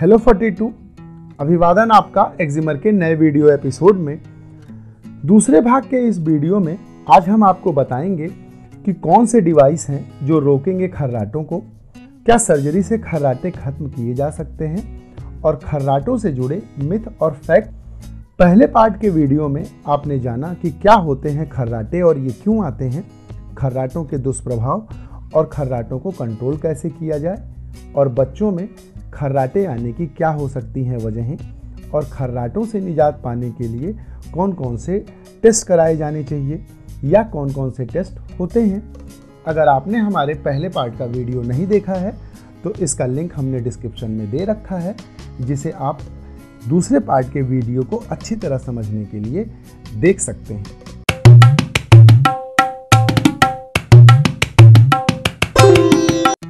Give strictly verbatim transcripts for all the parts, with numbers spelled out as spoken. Hello forty two, अभिवादन आपका एक्जिमर के नए वीडियो एपिसोड में। दूसरे भाग के इस वीडियो में आज हम आपको बताएंगे कि कौन से डिवाइस हैं जो रोकेंगे खर्राटों को, क्या सर्जरी से खर्राटे खत्म किए जा सकते हैं और खर्राटों से जुड़े मिथ और फैक्ट। पहले पार्ट के वीडियो में आपने जाना कि क्या होते हैं खर्राटे और ये क्यों आते हैं, खर्राटों के दुष्प्रभाव और खर्राटों को कंट्रोल कैसे किया जाए, और बच्चों में खर्राटे आने की क्या हो सकती हैं वजहें, और खर्राटों से निजात पाने के लिए कौन कौन से टेस्ट कराए जाने चाहिए या कौन कौन से टेस्ट होते हैं। अगर आपने हमारे पहले पार्ट का वीडियो नहीं देखा है तो इसका लिंक हमने डिस्क्रिप्शन में दे रखा है, जिसे आप दूसरे पार्ट के वीडियो को अच्छी तरह समझने के लिए देख सकते हैं।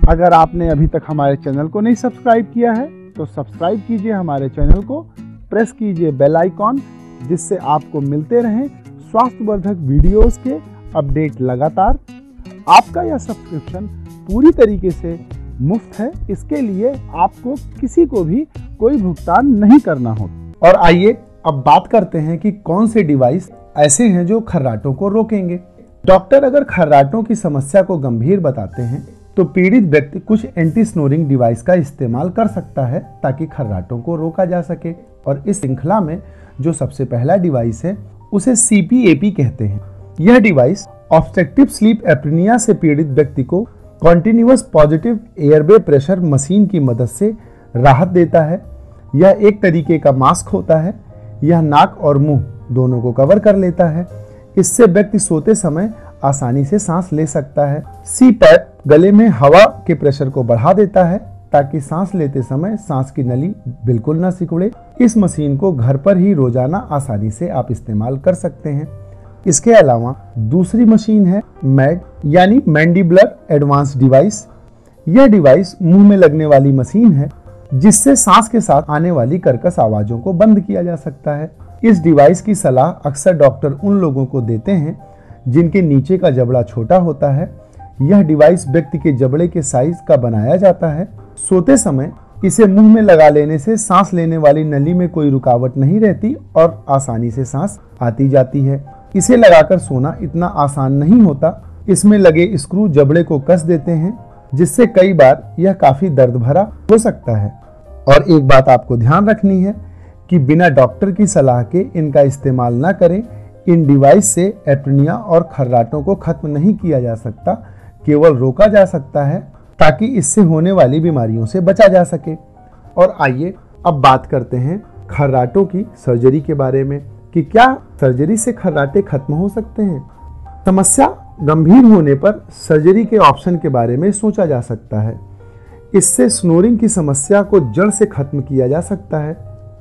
अगर आपने अभी तक हमारे चैनल को नहीं सब्सक्राइब किया है तो सब्सक्राइब कीजिए हमारे चैनल को, प्रेस कीजिए बेल आइकॉन, जिससे आपको मिलते रहें स्वास्थ्यवर्धक वीडियोस के अपडेट लगातार। आपका यह सब्सक्रिप्शन पूरी तरीके से मुफ्त है, इसके लिए आपको किसी को भी कोई भुगतान नहीं करना हो। और आइए अब बात करते हैं कि कौन से डिवाइस ऐसे हैं जो खर्राटों को रोकेंगे। डॉक्टर अगर खर्राटों की समस्या को गंभीर बताते हैं तो पीड़ित व्यक्ति कुछ एंटी स्नोरिंग डिवाइस का इस्तेमाल कर सकता है ताकि खर्राटों को रोका जा सके। और इस श्रृंखला में जो सबसे पहला डिवाइस है उसे सी पी ए पी कहते हैं। यह डिवाइस ऑब्स्ट्रक्टिव स्लीप एपनिया से पीड़ित व्यक्ति को continuous positive airway pressure machine की मदद से राहत देता है। यह एक तरीके का मास्क होता है, यह नाक और मुँह दोनों को कवर कर लेता है। इससे व्यक्ति सोते समय आसानी से सांस ले सकता है। सी पैप गले में हवा के प्रेशर को बढ़ा देता है ताकि सांस लेते समय सांस की नली बिल्कुल ना सिकुड़े। इस मशीन को घर पर ही रोजाना आसानी से आप इस्तेमाल कर सकते हैं। इसके अलावा दूसरी मशीन है मैड यानी मैंडिबुलर एडवांस डिवाइस। यह डिवाइस मुंह में लगने वाली मशीन है जिससे सांस के साथ आने वाली कर्कश आवाजों को बंद किया जा सकता है। इस डिवाइस की सलाह अक्सर डॉक्टर उन लोगों को देते हैं जिनके नीचे का जबड़ा छोटा होता है। यह डिवाइस व्यक्ति के जबड़े के साइज का बनाया जाता है। सोते समय इसे मुंह में लगा लेने से सांस लेने वाली नली में कोई रुकावट नहीं रहती और आसानी से सांस आती जाती है। इसे लगाकर सोना इतना आसान नहीं होता। इसमें लगे स्क्रू जबड़े को कस देते हैं, जिससे कई बार यह काफी दर्द भरा हो सकता है। और एक बात आपको ध्यान रखनी है कि बिना डॉक्टर की सलाह के इनका इस्तेमाल ना करें। इन डिवाइस से एपनिया और खर्राटों को खत्म नहीं किया जा सकता, केवल रोका जा सकता है ताकि इससे होने वाली बीमारियों से बचा जा सके। और आइए अब बात करते हैं खर्राटों की सर्जरी के बारे में कि क्या सर्जरी से खर्राटे खत्म हो सकते हैं। समस्या गंभीर होने पर सर्जरी के ऑप्शन के बारे में सोचा जा सकता है। इससे स्नोरिंग की समस्या को जड़ से खत्म किया जा सकता है।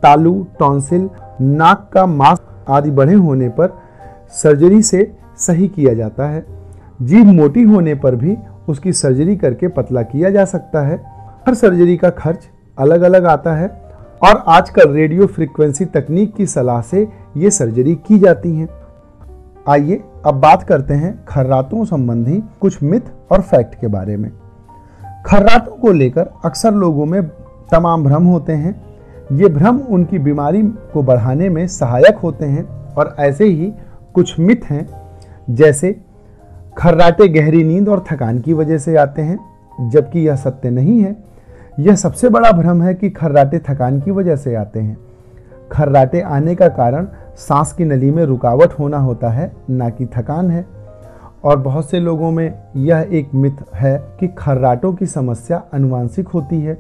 तालू, टॉन्सिल, नाक का मास्क आदि बड़े होने पर सर्जरी से सही किया जाता है। जीभ मोटी होने पर भी उसकी सर्जरी करके पतला किया जा सकता है। हर सर्जरी का खर्च अलग अलग आता है और आजकल रेडियो फ्रिक्वेंसी तकनीक की सलाह से ये सर्जरी की जाती है। आइए अब बात करते हैं खर्राटों संबंधी कुछ मिथ और फैक्ट के बारे में। खर्राटों को लेकर अक्सर लोगों में तमाम भ्रम होते हैं। ये भ्रम उनकी बीमारी को बढ़ाने में सहायक होते हैं। और ऐसे ही कुछ मिथ हैं, जैसे खर्राटे गहरी नींद और थकान की वजह से आते हैं, जबकि यह सत्य नहीं है। यह सबसे बड़ा भ्रम है कि खर्राटे थकान की वजह से आते हैं। खर्राटे आने का कारण सांस की नली में रुकावट होना होता है, ना कि थकान है। और बहुत से लोगों में यह एक मिथ है कि खर्राटों की समस्या अनुवांशिक होती है।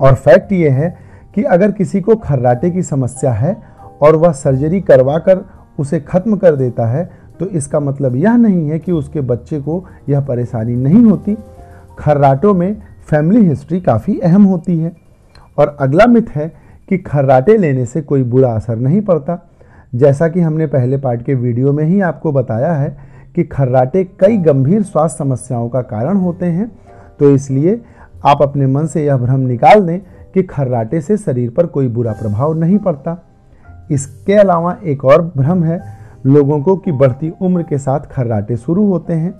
और फैक्ट ये है कि अगर किसी को खर्राटे की समस्या है और वह सर्जरी करवा कर उसे खत्म कर देता है तो इसका मतलब यह नहीं है कि उसके बच्चे को यह परेशानी नहीं होती। खर्राटों में फैमिली हिस्ट्री काफ़ी अहम होती है। और अगला मिथ है कि खर्राटे लेने से कोई बुरा असर नहीं पड़ता। जैसा कि हमने पहले पार्ट के वीडियो में ही आपको बताया है कि खर्राटे कई गंभीर स्वास्थ्य समस्याओं का कारण होते हैं, तो इसलिए आप अपने मन से यह भ्रम निकाल दें कि खर्राटे से शरीर पर कोई बुरा प्रभाव नहीं पड़ता। इसके अलावा एक और भ्रम है लोगों को कि बढ़ती उम्र के साथ खर्राटे शुरू होते हैं,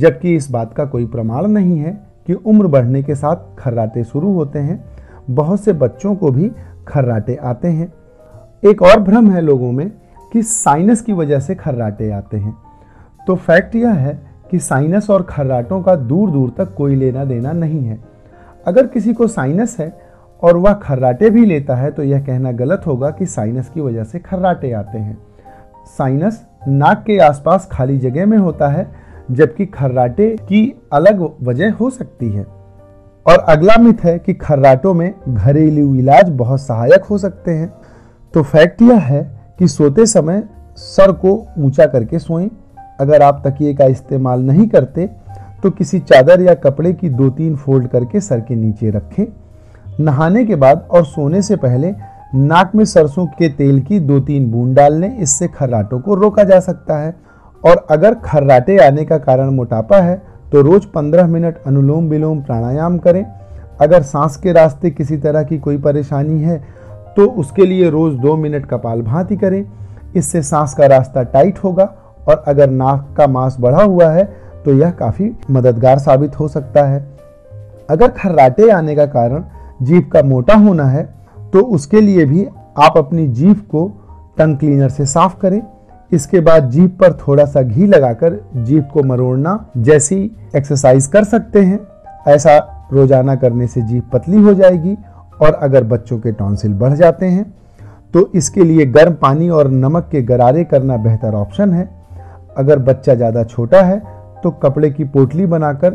जबकि इस बात का कोई प्रमाण नहीं है कि उम्र बढ़ने के साथ खर्राटे शुरू होते हैं, बहुत से बच्चों को भी खर्राटे आते हैं। एक और भ्रम है लोगों में कि साइनस की वजह से खर्राटे आते हैं, तो फैक्ट यह है कि साइनस और खर्राटों का दूर दूर तक कोई लेना देना नहीं है। अगर किसी को साइनस है और वह खर्राटे भी लेता है तो यह कहना गलत होगा कि साइनस की वजह से खर्राटे आते हैं। साइनस नाक के आसपास खाली जगह में होता है, जबकि खर्राटे की अलग वजह हो सकती है। और अगला मिथ है कि खर्राटों में घरेलू इलाज बहुत सहायक हो सकते हैं, तो फैक्ट यह है कि सोते समय सर को ऊंचा करके सोएं। अगर आप तकिए का इस्तेमाल नहीं करते तो किसी चादर या कपड़े की दो तीन फोल्ड करके सर के नीचे रखें। नहाने के बाद और सोने से पहले नाक में सरसों के तेल की दो तीन बूंद डाल लें, इससे खर्राटों को रोका जा सकता है। और अगर खर्राटे आने का कारण मोटापा है तो रोज पंद्रह मिनट अनुलोम विलोम प्राणायाम करें। अगर सांस के रास्ते किसी तरह की कोई परेशानी है तो उसके लिए रोज दो मिनट कपालभाति करें, इससे सांस का रास्ता टाइट होगा। और अगर नाक का मांस बढ़ा हुआ है तो यह काफ़ी मददगार साबित हो सकता है। अगर खर्राटे आने का कारण जीभ का मोटा होना है तो उसके लिए भी आप अपनी जीभ को टंग क्लीनर से साफ करें। इसके बाद जीभ पर थोड़ा सा घी लगाकर जीभ को मरोड़ना जैसी एक्सरसाइज कर सकते हैं। ऐसा रोजाना करने से जीभ पतली हो जाएगी। और अगर बच्चों के टॉन्सिल बढ़ जाते हैं तो इसके लिए गर्म पानी और नमक के गरारे करना बेहतर ऑप्शन है। अगर बच्चा ज़्यादा छोटा है तो कपड़े की पोटली बनाकर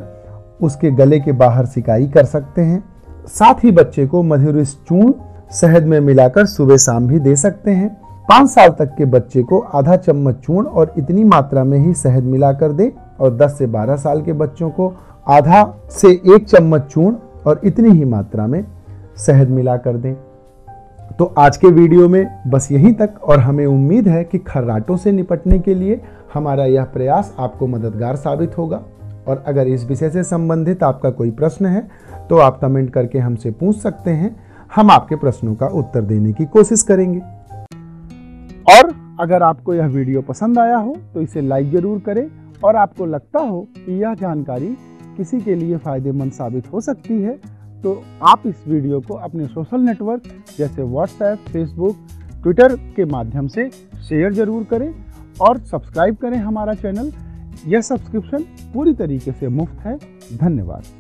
उसके गले के बाहर सिकाई कर सकते हैं। साथ ही बच्चे को मधुरिस चूर्ण शहद में मिलाकर सुबह शाम भी दे सकते हैं। पाँच साल तक के बच्चे को आधा चम्मच चूर्ण और इतनी मात्रा में ही शहद मिलाकर दें, और दस से बारह साल के बच्चों को आधा से एक चम्मच चूर्ण और इतनी ही मात्रा में शहद मिलाकर दें। तो आज के वीडियो में बस यहीं तक, और हमें उम्मीद है कि खर्राटों से निपटने के लिए हमारा यह प्रयास आपको मददगार साबित होगा। और अगर इस विषय से संबंधित आपका कोई प्रश्न है तो आप कमेंट करके हमसे पूछ सकते हैं, हम आपके प्रश्नों का उत्तर देने की कोशिश करेंगे। और अगर आपको यह वीडियो पसंद आया हो तो इसे लाइक जरूर करें, और आपको लगता हो कि यह जानकारी किसी के लिए फायदेमंद साबित हो सकती है तो आप इस वीडियो को अपने सोशल नेटवर्क जैसे व्हाट्सएप, फेसबुक, ट्विटर के माध्यम से शेयर जरूर करें और सब्सक्राइब करें हमारा चैनल। यह सब्सक्रिप्शन पूरी तरीके से मुफ्त है। धन्यवाद।